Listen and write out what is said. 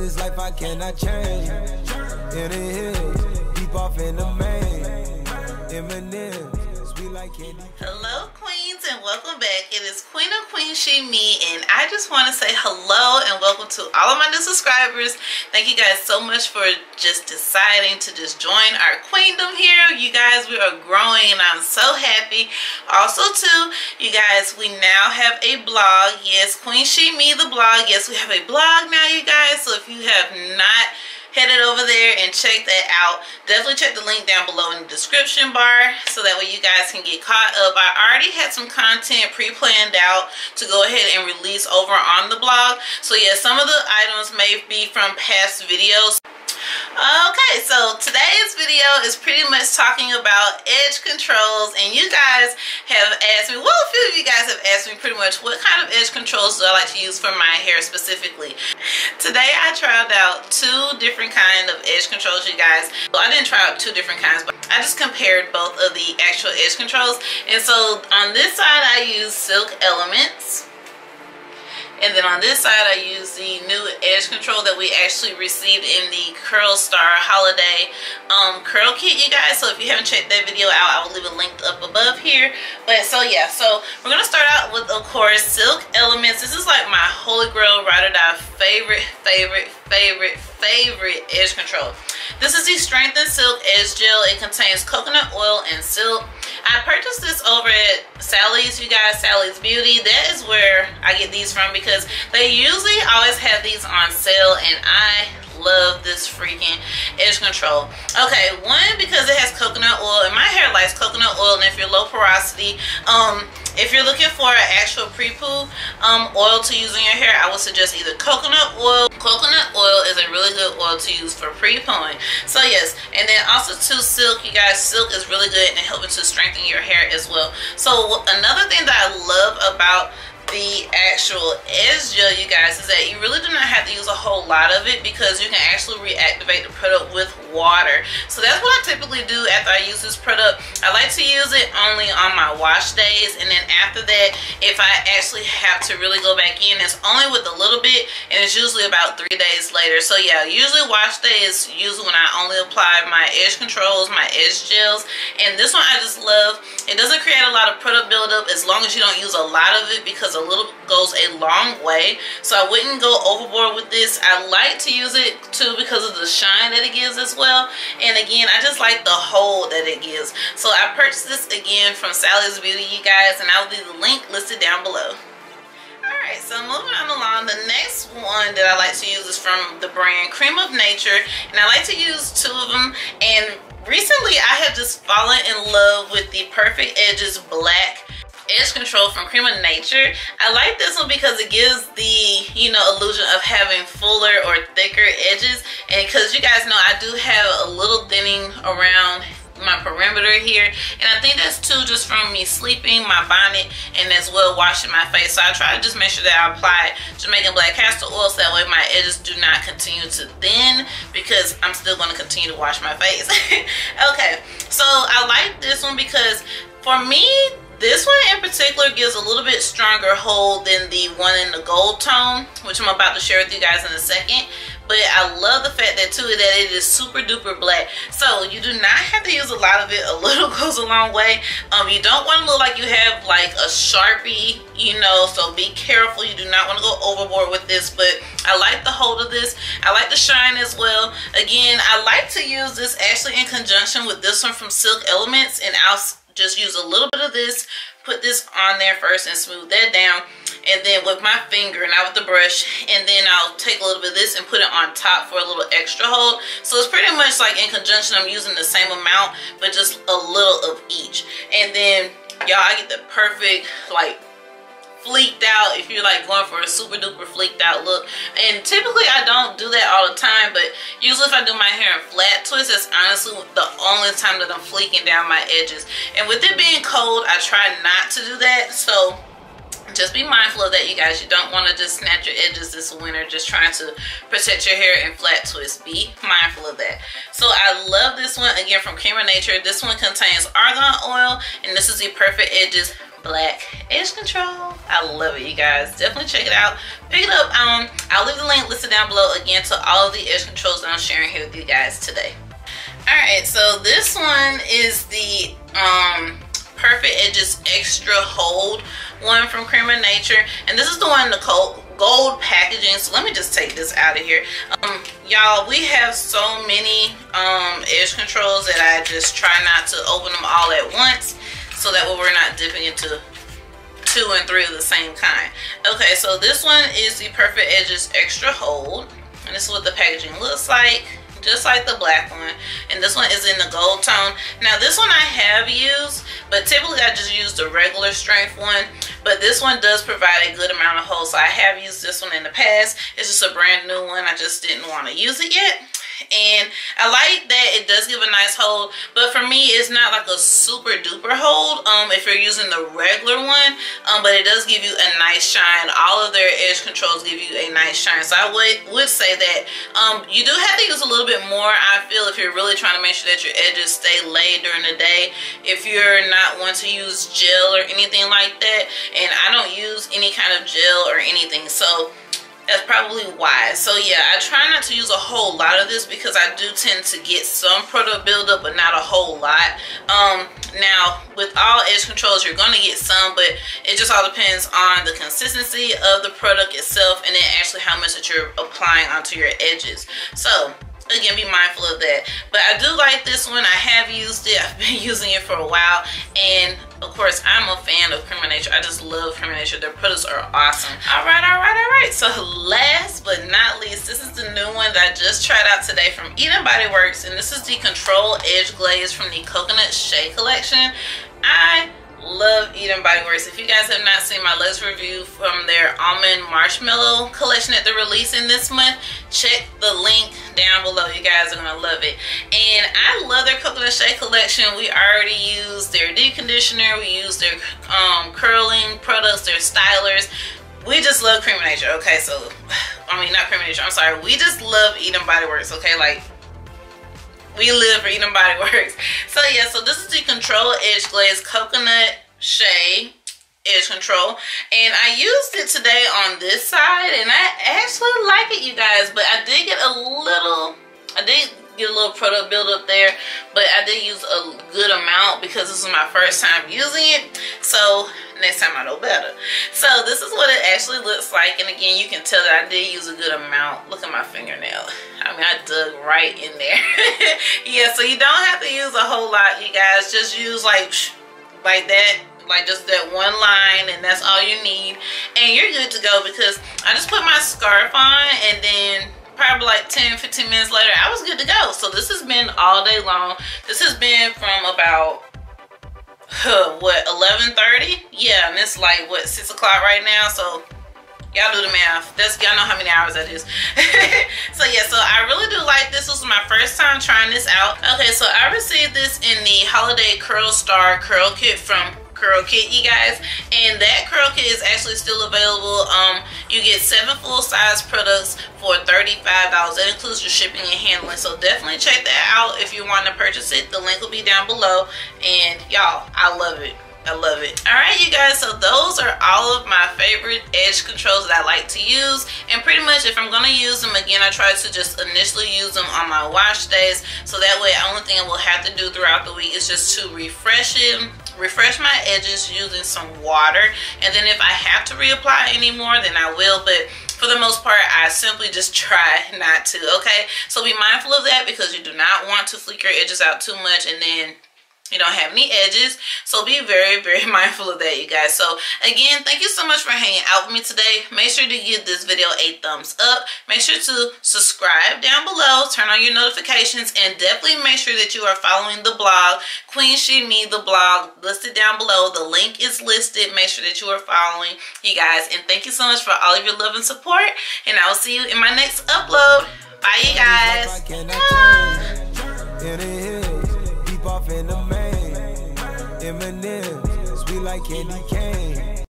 this life I cannot change. In the hills, deep off in the main. M&M's, we like candy. Hello, queens, and welcome back. It is Queen of QueenSheeMee, and I just want to say hello and welcome to all of my new subscribers. Thank you guys so much for just deciding to just join our queendom here. You guys, we are growing, and I'm so happy. Also, too, you guys, we now have a blog. Yes, QueenSheeMee, the blog. Yes, we have a blog now, you guys. So if you have not headed over there and check that out, definitely check the link down below in the description bar so that way you guys can get caught up. I already had some content pre-planned out to go ahead and release over on the blog, so yeah, some of the items may be from past videos. Okay, so today's video is pretty much talking about edge controls, and you guys have asked me, well, a few of you guys have asked me pretty much what kind of edge controls do I like to use for my hair specifically. Today I tried out two different kinds of edge controls, you guys. Well, I didn't try out two different kinds, but I just compared both of the actual edge controls. And so on this side I use Silk Elements. And then on this side, I use the new edge control that we actually received in the Curl Star holiday Curlkit, you guys. So if you haven't checked that video out, I will leave a link up above here. But so yeah, so we're going to start out with, of course, Silk Elements. This is like my holy grail, ride or die favorite edge control. This is the Strengthened Silk Edge Gel. It contains coconut oil and silk. I purchased this over at Sally's, you guys, Sally's Beauty. That is where I get these from because they usually always have these on sale, and I love this freaking edge control. Okay, one, because it has coconut oil, and my hair likes coconut oil, and if you're low porosity, if you're looking for an actual pre-poo oil to use in your hair, I would suggest either coconut oil. Coconut oil is a really good oil to use for pre-pooing. So yes, and then also too, silk, you guys, silk is really good and helping to strengthen your hair as well. So another thing that I love about the actual edge gel, you guys, is that you really do not have to use a whole lot of it because you can actually reactivate the product with water. So that's what I typically do after I use this product. I like to use it only on my wash days, and then after that, if I actually have to really go back in, it's only with a little bit, and it's usually about 3 days later. So yeah, usually wash day is usually when I only apply my edge controls, my edge gels, and this one I just love. It doesn't create a lot of product buildup as long as you don't use a lot of it, because a little goes a long way. So I wouldn't go overboard with this. I like to use it too because of the shine that it gives as well, and again, I just like the hold that it gives. So I purchased this again from Sally's Beauty, you guys, and I'll leave the link listed down below. Alright, so moving on along, the next one that I like to use is from the brand Crème of Nature, and I like to use two of them. And recently I have just fallen in love with the Perfect Edges Black Edge Control from Crème of Nature. I like this one because it gives the, you know, illusion of having fuller or thicker edges, and because you guys know I do have a little thinning around my perimeter here, and I think that's too just from me sleeping, my bonnet, and as well washing my face. So I try to just make sure that I apply Jamaican black castor oil so that way my edges do not continue to thin, because I'm still going to continue to wash my face. Okay, so I like this one because for me, this one in particular gives a little bit stronger hold than the one in the gold tone, which I'm about to share with you guys in a second. But I love the fact that too, that it is super duper black. So you do not have to use a lot of it. A little goes a long way. You don't want to look like you have like a Sharpie, you know, so be careful. You do not want to go overboard with this, but I like the hold of this. I like the shine as well. Again, I like to use this actually in conjunction with this one from Silk Elements, and I'll just use a little bit of this, put this on there first and smooth that down, and then with my finger, not with the brush, and then I'll take a little bit of this and put it on top for a little extra hold. So it's pretty much like in conjunction, I'm using the same amount, but just a little of each. And then y'all, I get the perfect like fleeked out, if you're like going for a super duper fleeked out look. And typically I don't do that all the time, but usually if I do my hair in flat twists, that's honestly the only time that I'm fleeking down my edges. And with it being cold, I try not to do that, so just be mindful of that, you guys. You don't want to just snatch your edges this winter just trying to protect your hair and flat twist. Be mindful of that. So I love this one again from Crème of Nature. This one contains argan oil, and this is the Perfect Edges Black Edge Control. I love it, you guys. Definitely check it out. Pick it up I'll leave the link listed down below again to all of the edge controls that I'm sharing here with you guys today. Alright, so this one is the Perfect Edges Extra Hold one from Crème of Nature, and this is the one in the gold packaging. So let me just take this out of here. Y'all, we have so many edge controls that I just try not to open them all at once, so that way we're not dipping into 2 and 3 of the same kind. Okay, so this one is the Perfect Edges Extra Hold, and this is what the packaging looks like, just like the black one, and this one is in the gold tone. Now this one I have used, but typically I just use the regular strength one, but this one does provide a good amount of hold, so I have used this one in the past. It's just a brand new one, I just didn't want to use it yet, and I like that it does give a nice hold, but for me it's not like a super duper hold if you're using the regular one, but it does give you a nice shine. All of their edge controls give you a nice shine, so I would say that you do have to use a little bit more, I feel, if you're really trying to make sure that your edges stay laid during the day. If you're not one to use gel or anything like that, and I don't use any kind of gel or anything, so that's probably why. So yeah, I try not to use a whole lot of this because I do tend to get some product buildup, but not a whole lot. Now with all edge controls you're going to get some, but it just all depends on the consistency of the product itself, and then actually how much that you're applying onto your edges. So again, be mindful of that. But I do like this one. I have used it. I've been using it for a while, and of course I'm a fan of Crème of Nature. I just love Crème of Nature. Their products are awesome. All right, so last but not least, this is the new one that I just tried out today from Eden Bodyworks, and this is the Control Edge Glaze from the Coconut Shea Collection. I love Eden Bodyworks. If you guys have not seen my last review from their almond marshmallow collection that they're releasing this month, check the link down below. You guys are gonna love it. And I love their Coconut Shea collection. We already used their deep conditioner, we used their curling products, their stylers. We just love Crème of Nature. Okay, so I mean, not Crème of Nature, I'm sorry, we just love Eden Bodyworks. Okay, like, we live for Eden Bodyworks. So yeah, so this is the Control Edge Glaze Coconut Shea Edge Control, and I used it today on this side, and I actually like it, you guys, but I did get a little product buildup there, but I did use a good amount because this is my first time using it, so next time I know better. So this is what it actually looks like, and again, you can tell that I did use a good amount. Look at my fingernail, I mean, I dug right in there. Yeah, so you don't have to use a whole lot, you guys. Just use like that, like just that one line, and that's all you need, and you're good to go. Because I just put my scarf on, and then probably like 10-15 minutes later I was good to go. So this has been all day long. This has been from about what, 11:30? Yeah, and it's like what, 6 o'clock right now, so y'all do the math. That's, y'all know how many hours that is. So yeah, so I really do like this. This was my first time trying this out. Okay, so I received this in the holiday Curl Star Curlkit from Curlkit, you guys, and that Curlkit is actually still available. You get 7 full-size products for $35. That includes your shipping and handling, so definitely check that out if you want to purchase it. The link will be down below, and y'all, I love it. I love it. Alright you guys, so those are all of my favorite edge controls that I like to use, and pretty much if I'm going to use them again, I try to just initially use them on my wash days, so that way the only thing I will have to do throughout the week is just to refresh my edges using some water, and then if I have to reapply anymore, then I will, but for the most part, I simply just try not to. Okay, so be mindful of that because you do not want to flick your edges out too much, and then you don't have any edges. So be very, very mindful of that, you guys. So again, thank you so much for hanging out with me today. Make sure to give this video a thumbs up, make sure to subscribe down below, turn on your notifications, and definitely make sure that you are following the blog, QueenSheeMee, the blog listed down below. The link is listed. Make sure that you are following, you guys, and thank you so much for all of your love and support, and I will see you in my next upload. Bye, you guys. Bye. Off in the main, M&M's, sweet like candy cane.